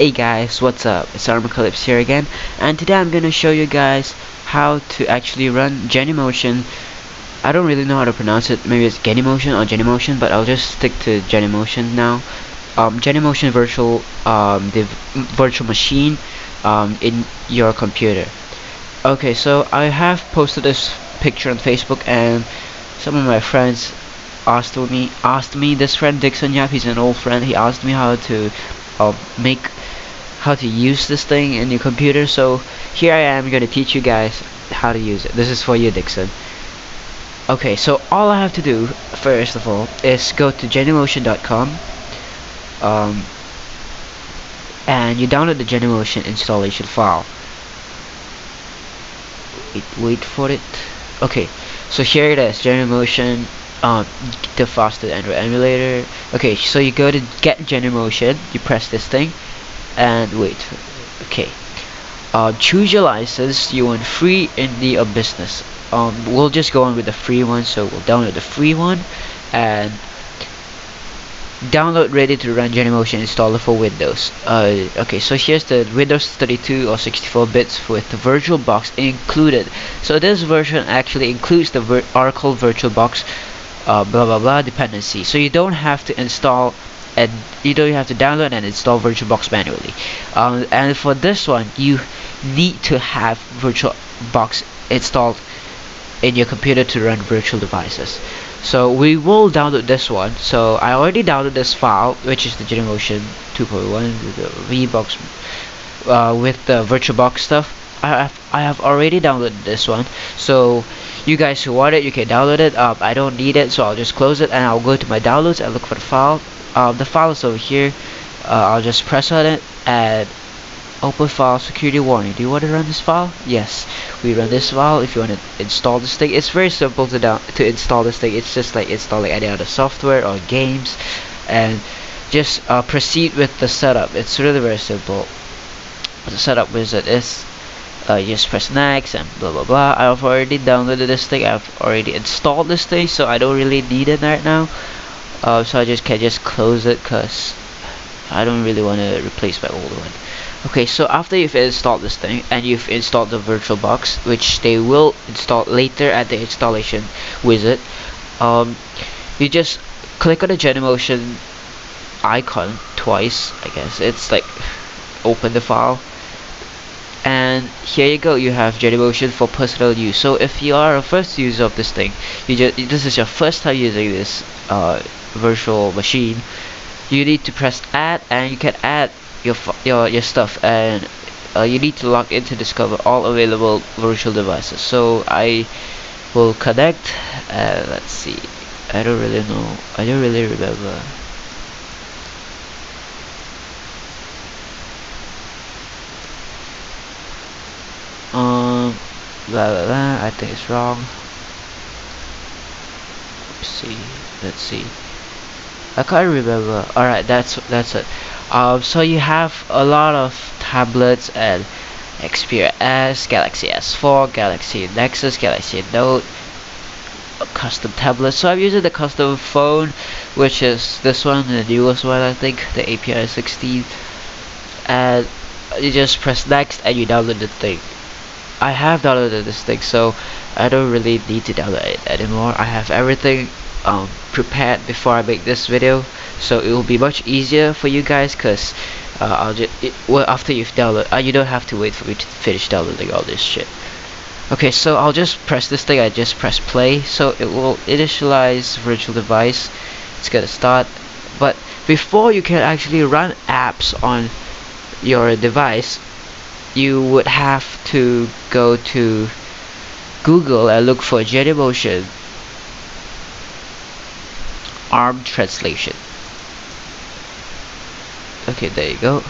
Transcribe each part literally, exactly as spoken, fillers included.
Hey guys, what's up? It's Armacalypse here again, and today I'm gonna show you guys how to actually run Genymotion. I don't really know how to pronounce it. Maybe it's Genymotion or Genymotion, but I'll just stick to Genymotion now. Um, Genymotion virtual, um, the virtual machine, um, in your computer. Okay, so I have posted this picture on Facebook, and some of my friends asked me, asked me. This friend Dixon Yap, he's an old friend. He asked me how to uh, make, how to use this thing in your computer. So here I am, gonna teach you guys how to use it. This is for you, Dixon. Okay, so all I have to do first of all is go to Genymotion dot com. Um, and you download the Genymotion installation file. Wait, wait for it. Okay, so here it is, Genymotion, um, the fastest Android emulator. Okay, so you go to get Genymotion, you press this thing, and wait. Okay, uh, choose your license. You want free, indie, or business. Um, we'll just go on with the free one, so we'll download the free one and download ready to run Genymotion installer for Windows. Uh, okay, so here's the Windows thirty-two or sixty-four bits with the VirtualBox included. So this version actually includes the Vir Oracle VirtualBox uh, blah blah blah dependency. So you don't have to install and you don't have to download and install VirtualBox manually. Um, and for this one, you need to have VirtualBox installed in your computer to run virtual devices. So we will download this one. So I already downloaded this file, which is the Genymotion two point one, the VBox uh, with the VirtualBox stuff. I have, I have already downloaded this one. So you guys who want it, you can download it. Um, I don't need it, so I'll just close it and I'll go to my downloads and look for the file. Um, the file is over here. Uh, I'll just press on it and open file, security warning. Do you want to run this file? Yes, we run this file. If you want to install this thing, it's very simple to down to install this thing. It's just like installing any other software or games, and just uh, proceed with the setup. It's really very simple. The setup wizard is uh, you just press next and blah blah blah. I've already downloaded this thing. I've already installed this thing, so I don't really need it right now. Uh, so I just can just close it because I don't really want to replace my old one. Okay, so after you've installed this thing and you've installed the VirtualBox, which they will install later at the installation wizard, um, you just click on the Genymotion icon twice, I guess. It's like open the file, and here you go. You have Genymotion for personal use. So if you are a first user of this thing, you just this is your first time using this uh, virtual machine, you need to press add, and you can add your your your stuff, and uh, you need to log in to discover all available virtual devices. So I will connect. Uh, let's see. I don't really know. I don't really remember. Um, blah blah blah. I think it's wrong. Let's see. Let's see. I can't remember. All right, that's that's it. Um, so you have a lot of tablets and Xperia S, Galaxy S four, Galaxy Nexus, Galaxy Note, custom tablets. So I'm using the custom phone, which is this one, the newest one I think, the A P I sixteen. And you just press next and you download the thing. I have downloaded this thing, so I don't really need to download it anymore. I have everything um, prepared before I make this video, so it will be much easier for you guys, because uh, I'll just it, well, after you've downloaded, uh, you don't have to wait for me to finish downloading all this shit. Okay, so I'll just press this thing. I just press play, so it will initialize virtual device. It's gonna start, but before you can actually run apps on your device, you would have to go to Google and look for Genymotion ARM translation. Okay, there you go,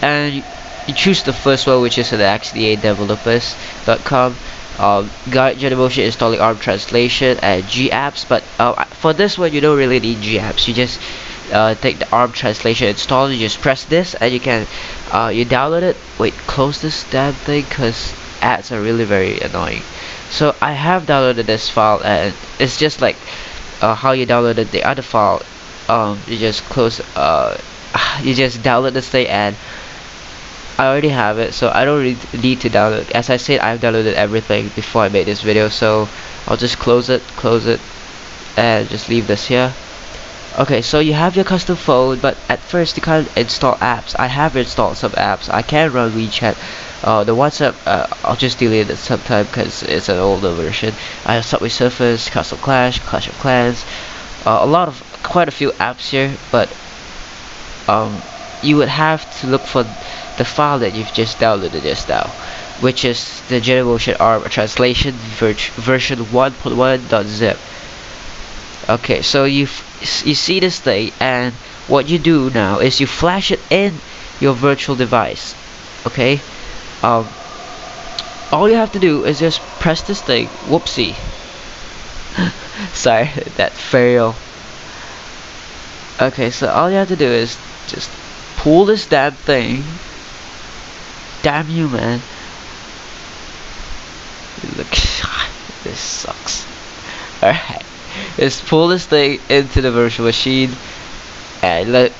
and you choose the first one, which is the X D A developers dot com. Um, guide Genymotion installing ARM translation and G apps, but uh, for this one you don't really need G apps. You just uh, take the ARM translation install. You just press this, and you can uh, you download it. Wait, close this damn thing, cause ads are really very annoying. So I have downloaded this file, and it's just like Uh, how you downloaded the other file. Um, you just close. Uh, you just download this thing and I already have it, so I don't need to download. As I said, I've downloaded everything before I made this video, so I'll just close it, close it, and just leave this here. Okay, so you have your custom phone, but at first you can't install apps. I have installed some apps. I can run WeChat. Uh, the WhatsApp, uh, I'll just delete it sometime because it's an older version. I have Subway Surfers, Custom Clash, Clash of Clans, uh, a lot of, quite a few apps here, but um, you would have to look for the file that you've just downloaded just now, which is the Genymotion A R M translation ver version one point one dot zip. Okay, so you've you see this thing, and what you do now is you flash it in your virtual device. Okay, um, all you have to do is just press this thing. Whoopsie. Sorry, that fail. Okay, so all you have to do is just pull this damn thing. Damn you, man. Look, this sucks. Alright. Just pull this thing into the virtual machine and let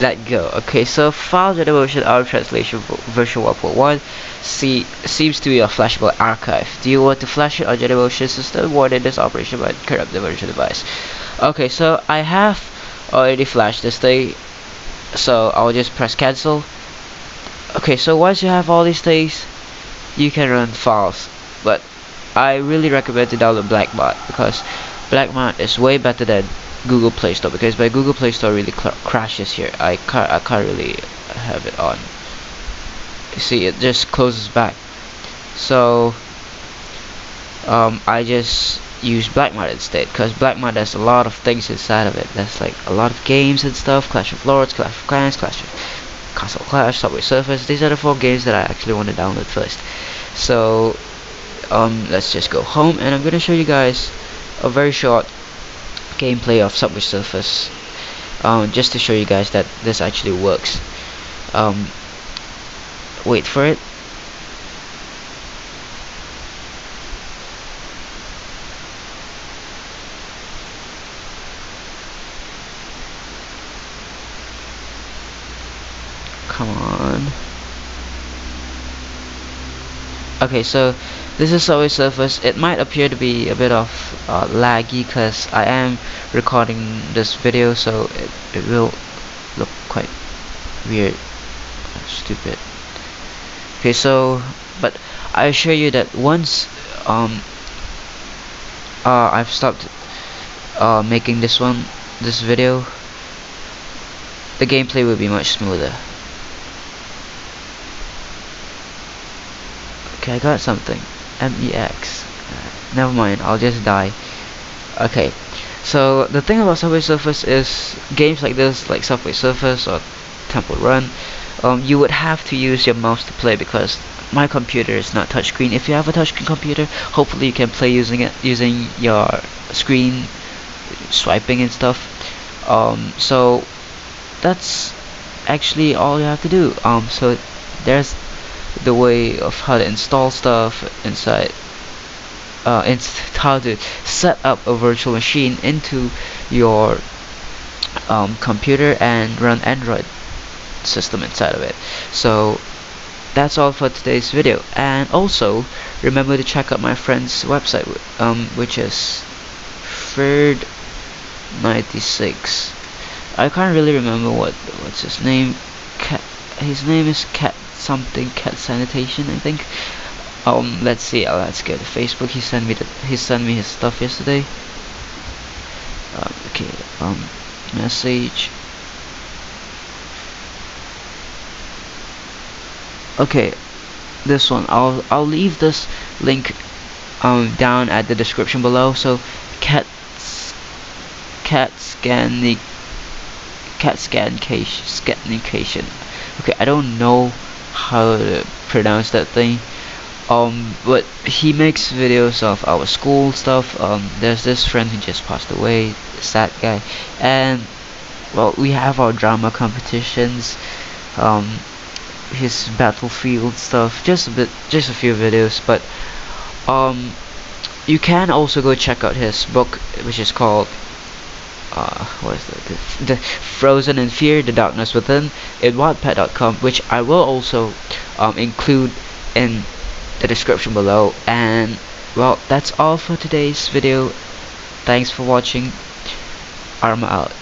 let go. Okay, so file Genymotion A R M translation version one point one see seems to be a flashable archive. Do you want to flash it on Genymotion system? Warning, this operation might corrupt the virtual device. Okay, so I have already flashed this thing, so I'll just press cancel. Okay, so once you have all these things, you can run files, but I really recommend to download Blackmart, because Blackmart is way better than Google Play Store, because my Google Play Store really crashes here. I can't, I can't really have it on. You see, it just closes back. So um, I just use Blackmart instead, because Blackmart has a lot of things inside of it. There's like a lot of games and stuff: Clash of Lords, Clash of Clans, Clash of Castle Clash, Subway Surfers. These are the four games that I actually want to download first. So um, let's just go home, and I'm gonna show you guys a very short gameplay of Subway Surfers, um, just to show you guys that this actually works. Um, wait for it. Come on. Okay, so this is Subway Surfers. It might appear to be a bit of uh, laggy because I am recording this video, so it, it will look quite weird, stupid. Okay, so but I assure you that once um uh, I've stopped uh, making this one, this video, the gameplay will be much smoother. I got something. M E X. Uh, never mind, I'll just die. Okay, so the thing about Subway Surfers is games like this, like Subway Surfers or Temple Run, um, you would have to use your mouse to play, because my computer is not touchscreen. If you have a touchscreen computer, hopefully you can play using it, using your screen swiping and stuff. Um, so that's actually all you have to do. Um, so there's the way of how to install stuff inside, uh, inst how to set up a virtual machine into your um, computer and run Android system inside of it. So that's all for today's video, and also remember to check out my friend's website, um, which is Fird ninety-six. I can't really remember what what's his name. Cat, his name is Cat something, Cat Sanitation, I think. Um let's see, oh, let's go to Facebook. He sent me the he sent me his stuff yesterday. Um, okay, um message. Okay, this one, I'll I'll leave this link um down at the description below. So cat cat scan cat scan case scanication. Okay, I don't know how to pronounce that thing, um but he makes videos of our school stuff. Um there's this friend who just passed away, sad guy, and well, we have our drama competitions, um his Battlefield stuff, just a bit just a few videos. But um you can also go check out his book, which is called Uh, what is that? The Frozen in Fear, The Darkness Within, in Wattpad dot com, which I will also um, include in the description below. And well, that's all for today's video. Thanks for watching. Arma out.